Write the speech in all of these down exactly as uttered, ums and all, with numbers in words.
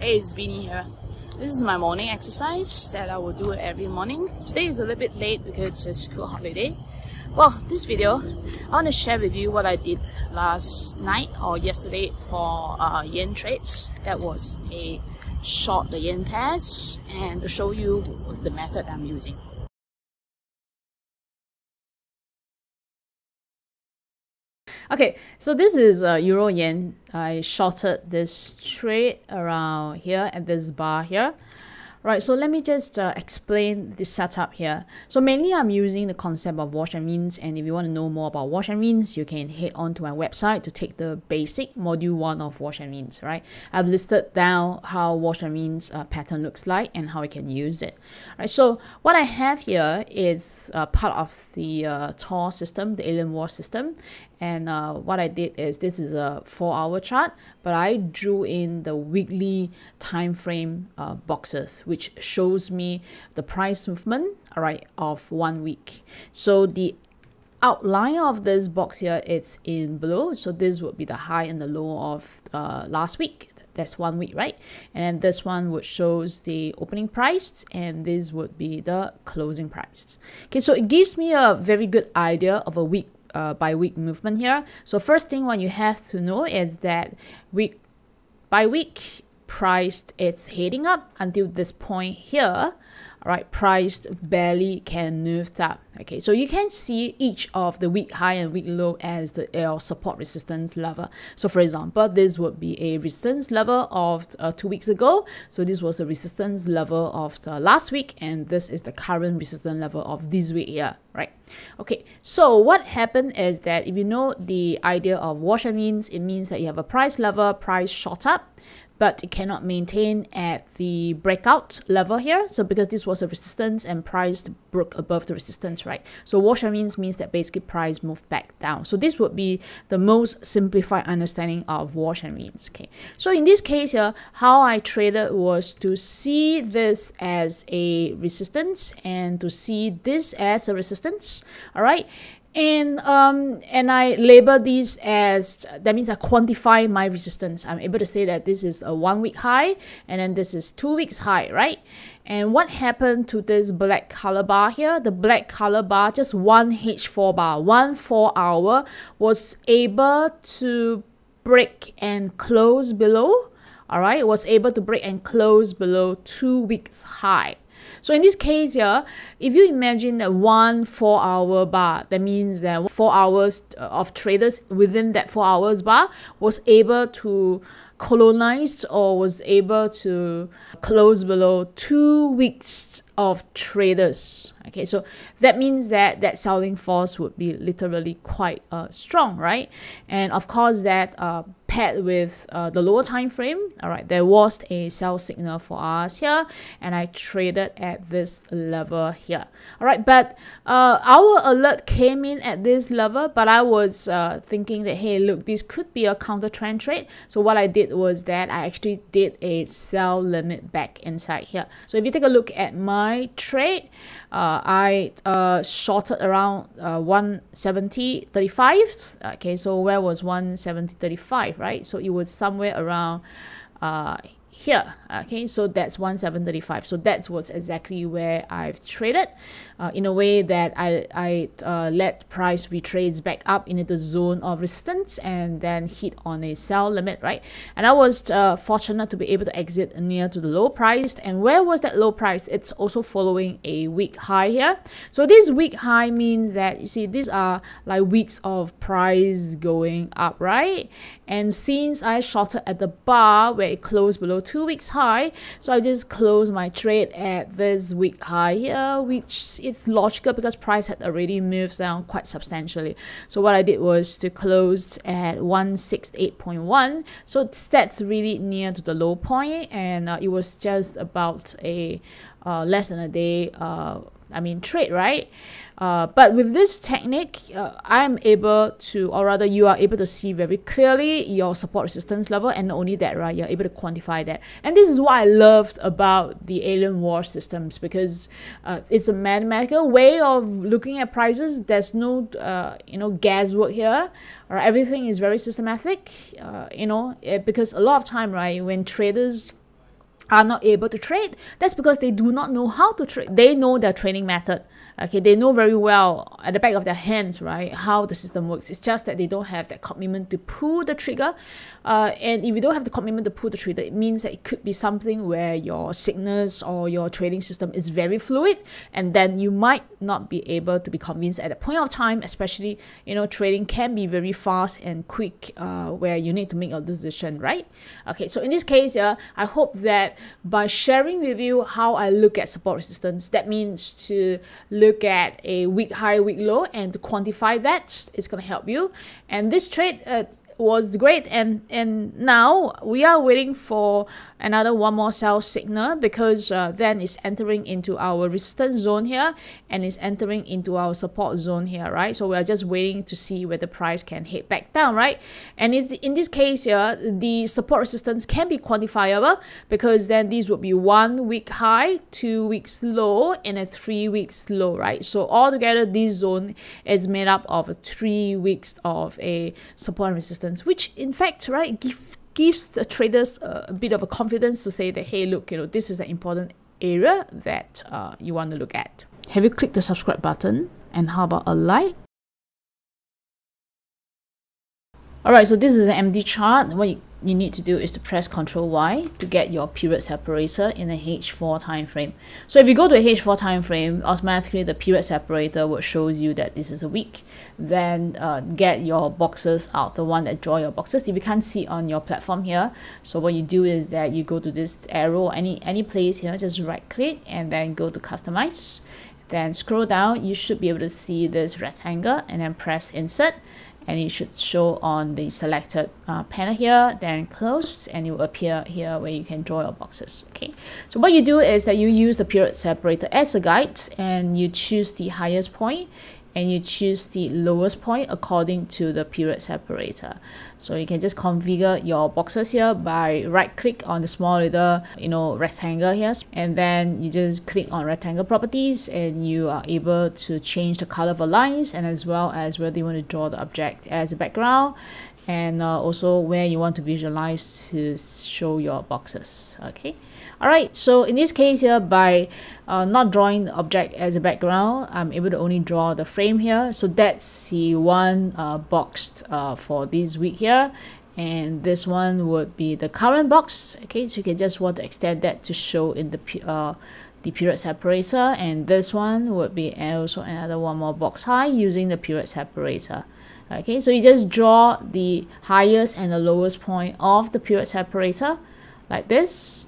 Hey, it's Beanie here. This is my morning exercise that I will do every morning. Today is a little bit late because it's a school holiday. Well, this video, I want to share with you what I did last night or yesterday for uh, yen trades. That was a short the yen pairs and to show you the method I'm using. Okay, so this is uh, Euro Yen. I shorted this trade around here at this bar here. Right, so let me just uh, explain this setup here. So mainly I'm using the concept of wash and rinse, and if you want to know more about wash and rinse, you can head on to my website to take the basic module one of wash and rinse, right? I've listed down how wash and rinse uh, pattern looks like and how we can use it. Right, so what I have here is uh, part of the uh, T O R system, the Alien Wash system. And uh, what I did is, this is a four hour chart, but I drew in the weekly time frame uh, boxes, which shows me the price movement, all right, of one week. So the outline of this box here, it's in blue. So this would be the high and the low of uh, last week. That's one week, right? And then this one would shows the opening price, and this would be the closing price. Okay, so it gives me a very good idea of a week Uh, by week movement here. So first thing what you have to know is that week by week priced, it's heading up until this point here. All right, priced barely can move up. Okay, so you can see each of the week high and week low as the uh, support resistance level. So for example, this would be a resistance level of uh, two weeks ago. So this was the resistance level of the last week, and this is the current resistance level of this week here, right? Okay, so what happened is that if you know the idea of wash and rinse, it means that you have a price level, price shot up, but it cannot maintain at the breakout level here. So because this was a resistance and price broke above the resistance, right? So wash and rinse means that basically price moved back down. So this would be the most simplified understanding of wash and rinse, okay? So in this case here, how I traded was to see this as a resistance and to see this as a resistance, all right? And um, and I label these as, that means I quantify my resistance. I'm able to say that this is a one week high, and then this is two weeks high, right? And what happened to this black color bar here? The black color bar, just one H four bar, one four hour, was able to break and close below. All right, it was able to break and close below two weeks high. So in this case here, if you imagine that one four hour bar, that means that four hours of traders within that four hours bar was able to colonize or was able to close below two weeks of traders. Okay, so that means that that selling force would be literally quite uh, strong, right? And of course that uh, paired with uh, the lower time frame, all right, there was a sell signal for us here, and I traded at this level here, all right? But uh, our alert came in at this level, but I was uh, thinking that, hey, look, this could be a counter trend trade. So what I did was that I actually did a sell limit back inside here. So if you take a look at my trade, uh, I uh, shorted around uh, one seventy thirty-five. Okay, so where was one seventy thirty-five? Right, so it was somewhere around uh, here. Okay, so that's one seven three five. So that was exactly where I've traded uh, in a way that I, I uh, let price retrace back up into the zone of resistance and then hit on a sell limit, right? And I was uh, fortunate to be able to exit near to the low price. And where was that low price? It's also following a week high here. So this week high means that, you see, these are like weeks of price going up, right? And since I shorted at the bar where it closed below two weeks high, so I just closed my trade at this week high here, which it's logical because price had already moved down quite substantially. So what I did was to close at one sixty-eight point one. So that's really near to the low point, and uh, it was just about a uh, less than a day uh, I mean trade, right? Uh, but with this technique, uh, I'm able to, or rather you are able to see very clearly your support resistance level, and not only that, right, you're able to quantify that. And this is what I loved about the Alien Wash systems, because uh, it's a mathematical way of looking at prices. There's no uh, you know, guesswork here, or everything is very systematic, uh, you know, because a lot of time, right, when traders are not able to trade, that's because they do not know how to trade. They know their trading method. Okay, they know very well at the back of their hands, right, how the system works. It's just that they don't have that commitment to pull the trigger. Uh, and if you don't have the commitment to pull the trigger, it means that it could be something where your signals or your trading system is very fluid, and then you might not be able to be convinced at a point of time, especially, you know, trading can be very fast and quick uh, where you need to make a decision, right? Okay, so in this case, uh, I hope that by sharing with you how I look at support resistance, that means to look at a weak high, weak low, and to quantify that, it's going to help you. And this trade uh, was great, and and now we are waiting for another one more sell signal, because uh, then it's entering into our resistance zone here, and it's entering into our support zone here, right? So we are just waiting to see whether the price can head back down, right? And it's the, in this case here, the support resistance can be quantifiable, because then these would be one week high, two weeks low, and a three weeks low, right? So altogether, this zone is made up of three weeks of a support and resistance, which in fact, right, give, gives the traders uh, a bit of a confidence to say that, hey, look, you know, this is an important area that uh, you want to look at. Have you clicked the subscribe button? And how about a like? Alright, so this is an M D chart. What you, you need to do is to press control Y to get your period separator in a H four time frame. So if you go to a H four time frame, automatically the period separator will show you that this is a week. Then uh, get your boxes out, the one that draw your boxes. If you can't see on your platform here, so what you do is that you go to this arrow, any, any place here, just right click and then go to customize. Then scroll down, you should be able to see this rectangle and then press insert. And it should show on the selected uh, panel here, then closed, and it will appear here where you can draw your boxes. Okay, so what you do is that you use the period separator as a guide, and you choose the highest point and you choose the lowest point according to the period separator. So you can just configure your boxes here by right click on the small little, you know, rectangle here, and then you just click on rectangle properties, and you are able to change the color of the lines, and as well as whether you want to draw the object as a background, and uh, also where you want to visualize to show your boxes. Okay. Alright, so in this case here, by uh, not drawing the object as a background, I'm able to only draw the frame here. So that's the one uh, boxed uh, for this week here. And this one would be the current box. Okay, so you can just want to extend that to show in the, uh, the period separator. And this one would be also another one more box high using the period separator. Okay, so you just draw the highest and the lowest point of the period separator like this.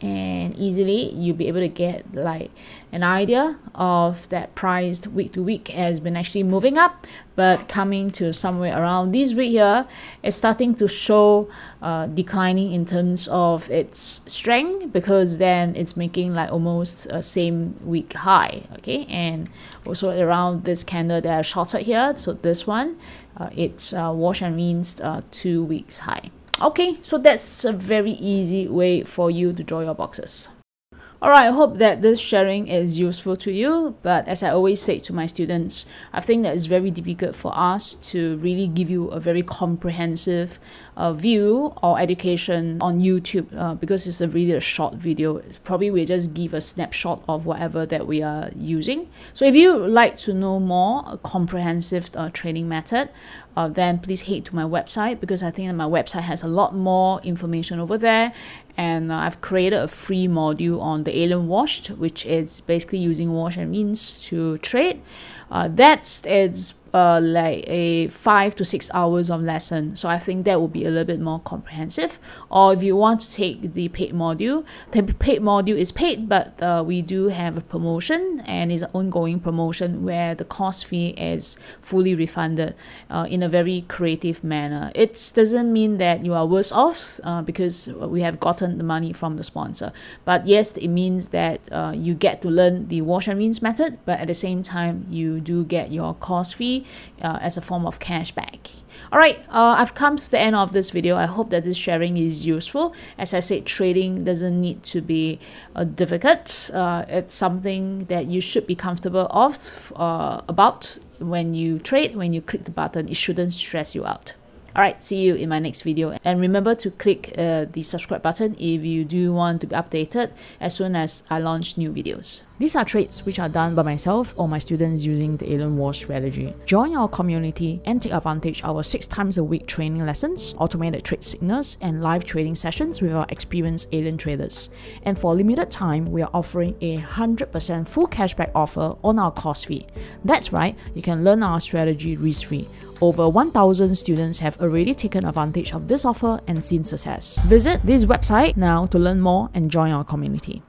And easily you'll be able to get like an idea of that price week to week has been actually moving up, but coming to somewhere around this week here, it's starting to show uh, declining in terms of its strength, because then it's making like almost a same week high. Okay, and also around this candle that I shorted here, so this one uh, it's uh, wash and rinse uh, two weeks high. Okay, so that's a very easy way for you to draw your boxes. Alright, I hope that this sharing is useful to you, but as I always say to my students, I think that it's very difficult for us to really give you a very comprehensive uh, view or education on YouTube uh, because it's a really a short video. Probably we'll just give a snapshot of whatever that we are using. So if you would like to know more a comprehensive uh, training method, Uh, then please head to my website, because I think that my website has a lot more information over there, and uh, I've created a free module on the Alien Wash, which is basically using wash and rinse to trade. Uh, that's it's uh, like a five to six hours of lesson, so I think that will be a little bit more comprehensive. Or if you want to take the paid module, the paid module is paid, but uh, we do have a promotion, and it's an ongoing promotion where the course fee is fully refunded uh, in a very creative manner. It doesn't mean that you are worse off uh, because we have gotten the money from the sponsor, but yes, it means that uh, you get to learn the wash and rinse method, but at the same time you do get your course fee uh, as a form of cash back. Alright, uh, I've come to the end of this video. I hope that this sharing is useful. As I said, trading doesn't need to be uh, difficult. Uh, it's something that you should be comfortable of uh, about. When you trade, when you click the button, it shouldn't stress you out. Alright, see you in my next video, and remember to click uh, the subscribe button if you do want to be updated as soon as I launch new videos. These are trades which are done by myself or my students using the Alien Wash strategy. Join our community and take advantage of our six times a week training lessons, automated trade signals, and live trading sessions with our experienced alien traders. And for a limited time, we are offering a one hundred percent full cashback offer on our course fee. That's right, you can learn our strategy risk-free. Over one thousand students have already taken advantage of this offer and seen success. Visit this website now to learn more and join our community.